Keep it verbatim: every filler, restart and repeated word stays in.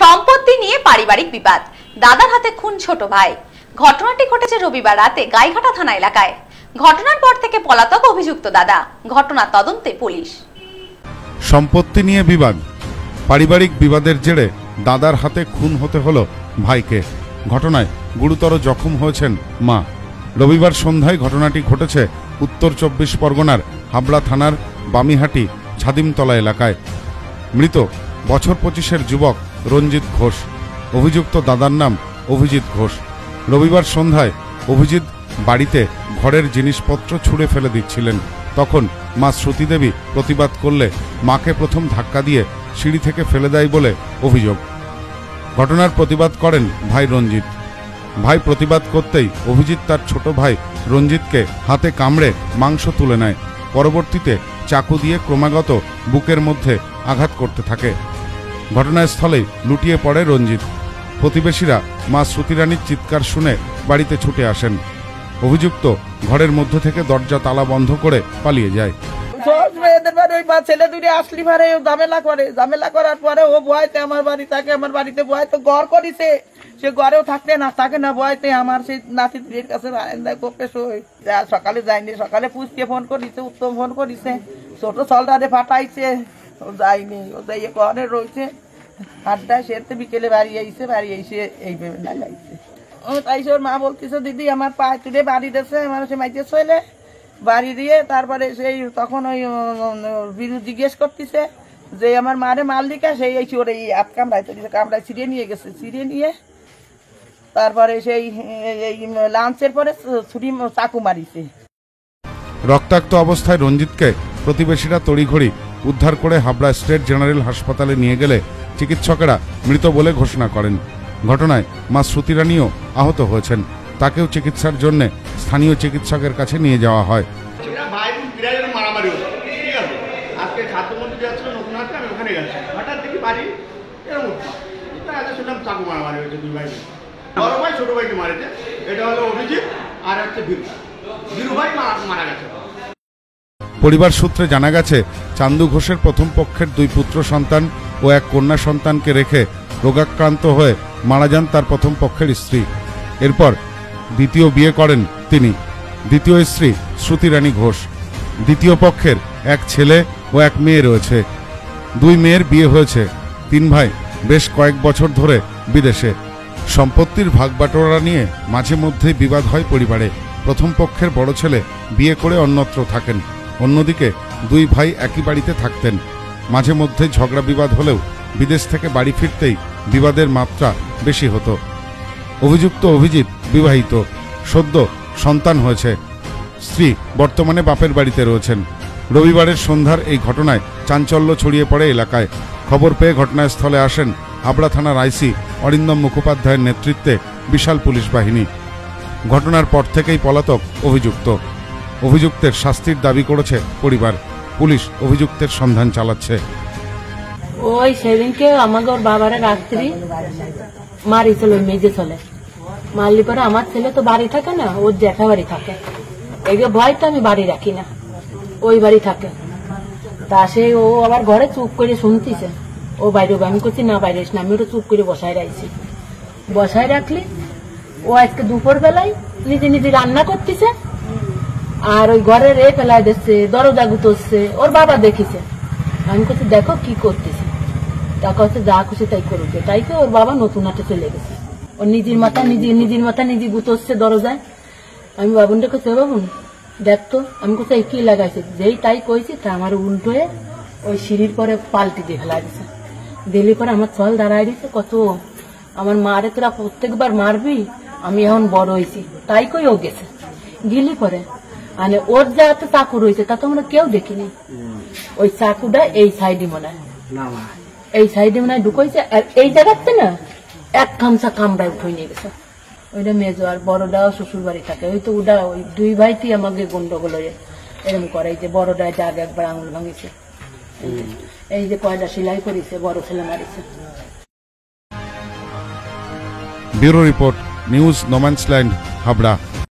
সম্পত্তি নিয়ে পারিবারিক বিবাদ, দাদার হাতে খুন ছোট ভাই। ঘটনাটি ঘটেছে রবিবার রাতে গাইঘাটা থানা এলাকায়। ঘটনার পর থেকে পলাতক অভিযুক্ত দাদা, ঘটনা তদন্তে পুলিশ। সম্পত্তি নিয়ে বিবাদ, পারিবারিক বিবাদের জেরে দাদার হাতে খুন হতে হলো ভাইকে। ঘটনায় গুরুতর জখম হয়েছেন মা। রবিবার সন্ধ্যায় ঘটনাটি ঘটেছে উত্তর চব্বিশ পরগনার হাবড়া থানার বামিহাটি ছাদিমতলা এলাকায়। মৃত বছর পঁচিশের যুবক রঞ্জিত ঘোষ, অভিযুক্ত দাদার নাম অভিজিৎ ঘোষ। রবিবার সন্ধ্যায় অভিজিৎ বাড়িতে ঘরের জিনিসপত্র ছুঁড়ে ফেলে দিচ্ছিলেন, তখন মা শ্রুতি দেবী প্রতিবাদ করলে মাকে প্রথম ধাক্কা দিয়ে সিঁড়ি থেকে ফেলে দেয় বলে অভিযোগ। ঘটনার প্রতিবাদ করেন ভাই রঞ্জিত। ভাই প্রতিবাদ করতেই অভিজিৎ তার ছোট ভাই রঞ্জিতকে হাতে কামড়ে মাংস তুলে নেয়, পরবর্তীতে চাকু দিয়ে ক্রমাগত বুকের মধ্যে আঘাত করতে থাকে। ঘটনাস্থলেই লুটিয়ে পড়ে রঞ্জিত। প্রতিবেশীরা মা শ্রুতিরানীর চিৎকার শুনে বাড়িতে ছুটে আসেন। অভিযুক্ত ঘরের মধ্য থেকে দরজা তালা বন্ধ করে পালিয়ে যায়। সকালে যায়নি, সকালে পুষকে ফোন করিছে, উত্তম ফোন করিছে, ছোট সলটারে ফাটাইছে, ও যায়নি, ও যাইয়ে ঘরে রয়েছে। আড্ডা সেরতে বিকেলে বাড়ি আইছে, বাড়ি আইসে এই লাগাইছে। তাইছে ওর মা বলতেছে, দিদি আমার পায়ে তুলে বাড়ি দিয়েছে, আমার সে মাইতেছে ছেলে বাড়ি দিয়ে। তারপরে সেই তখন ওই বিরু জিজ্ঞেস করতেছে যে আমার মারে মাল্লিকা, সেই এই ওর এই হাত কামড়ায় তুলিছে, কামড়ায় ছিঁড়িয়ে নিয়ে গেছে, ছিঁড়িয়ে নিয়ে তারপরে সেই এই লাঞ্চের পরে ছুরি চাকু মারিছে। রক্তাক্ত অবস্থায় রঞ্জিতকে প্রতিবেশীরা তড়িঘড়ি উদ্ধার করে হাবড়া স্টেট জেনারেল হাসপাতালে নিয়ে গেলে চিকিৎসকেরা মৃত বলে ঘোষণা করেন। ঘটনায় মা শ্রুতিরানীও আহত হয়েছেন, তাকেও চিকিৎসার জন্য স্থানীয় চিকিৎসকের কাছে নিয়ে যাওয়া হয়। পরিবার সূত্রে জানা গেছে, চান্দু ঘোষের প্রথম পক্ষের দুই পুত্র সন্তান ও এক কন্যা সন্তানকে রেখে রোগাক্রান্ত হয়ে মারা যান তার প্রথম পক্ষের স্ত্রী। এরপর দ্বিতীয় বিয়ে করেন তিনি। দ্বিতীয় স্ত্রী শ্রুতিরানী ঘোষ। দ্বিতীয় পক্ষের এক ছেলে ও এক মেয়ে রয়েছে। দুই মেয়ের বিয়ে হয়েছে। তিন ভাই বেশ কয়েক বছর ধরে বিদেশে। সম্পত্তির ভাগবাটোয়ারা নিয়ে মাঝে মধ্যে বিবাদ হয় পরিবারে। প্রথম পক্ষের বড় ছেলে বিয়ে করে অন্যত্র থাকেন, অন্যদিকে দুই ভাই একই বাড়িতে থাকতেন। মাঝে মধ্যে ঝগড়া বিবাদ হলেও বিদেশ থেকে বাড়ি ফিরতেই বিবাদের মাত্রা বেশি হতো। অভিযুক্ত অভিজিৎ বিবাহিত, সদ্য সন্তান হয়েছে। স্ত্রী বর্তমানে বাপের বাড়িতে রয়েছেন। রবিবারের সন্ধ্যার এই ঘটনায় চাঞ্চল্য ছড়িয়ে পড়ে এলাকায়। খবর পেয়ে ঘটনাস্থলে আসেন হাবড়া থানার আইসি অরিন্দম মুখোপাধ্যায়ের নেতৃত্বে বিশাল পুলিশ বাহিনী। ঘটনার পর থেকেই পলাতক অভিযুক্ত। অভিযুক্তের শাস্তির দাবি করেছে পরিবার। পুলিশ অভিযুক্তের সন্ধান চালাচ্ছে। ওই সেদিনকে আমাদের বাবারে রাত্রি মারিছিল মেজে চলে, মারলি পরে আমার ছেলে তো বাড়ি থাকে না, ওর জ্যাঠা বাড়ি থাকে। এগুলো ভয় তো আমি বাড়ি রাখি না, ওই বাড়ি থাকে। তা সে ও আবার ঘরে চুপ করে শুনতিছে, ও বাইরে আমি করছি না, বাইরে না আমি ওটা চুপ করে বসায় রাখছি। বসায় রাখলি ও আজকে দুপুর বেলায় নিজে নিজে রান্না করতেছে, আর ওই ঘরের এ ফেলায় দিচ্ছে, দরজা গুতোচ্ছে। ওর বাবা দেখিছে, আমি করছি দেখো কি করতেছে, তা করছে যা খুশি তাই করবে। তাইকে ওর বাবা নতুন হাটে চলে গেছে, ওর নিজের মাথা নিজে নিজের মাথা নিজে গুতোচ্ছে দরজায়। আমি বাবুনটা করছি, বাবুন দেখতো, আমি করছি কি লাগাইছে। যেই তাই কইছি তা আমার উল্টো হয়ে ওই সিঁড়ির পরে পাল্টি দিয়ে ফেলা গেছে। দিল্লি পরে আমার চল দাঁড়ায় দিয়েছে, কত আমার মারে তোরা প্রত্যেকবার মারবি, আমি এখন বড় হয়েছি। তাই কই ও গেছে, গেলি পরে মানে ওর যা তো চাকু রয়েছে তা তো আমরা কেউ দেখিনি। ওই চাকুটা এই সাইডে মনে হয়, এই সাইডে মনে হয় ঢুকাইছে, আর এই জায়গাতে না এক খামসা কামড়ায় উঠে নিয়ে গেছে। ওইটা মেজো আর বড়টাও শ্বশুর বাড়ি থাকে, ওই তো ওটা ওই দুই ভাইটি আমাকে গন্ডগোল হয়ে এরকম করাইছে। বড়টা জাগ একবার আঙুল ভাঙিছে, এই যে কয়টা সেলাই করেছে, বড় ছেলে মারিছে। Bureau report, news no man's land, Habra.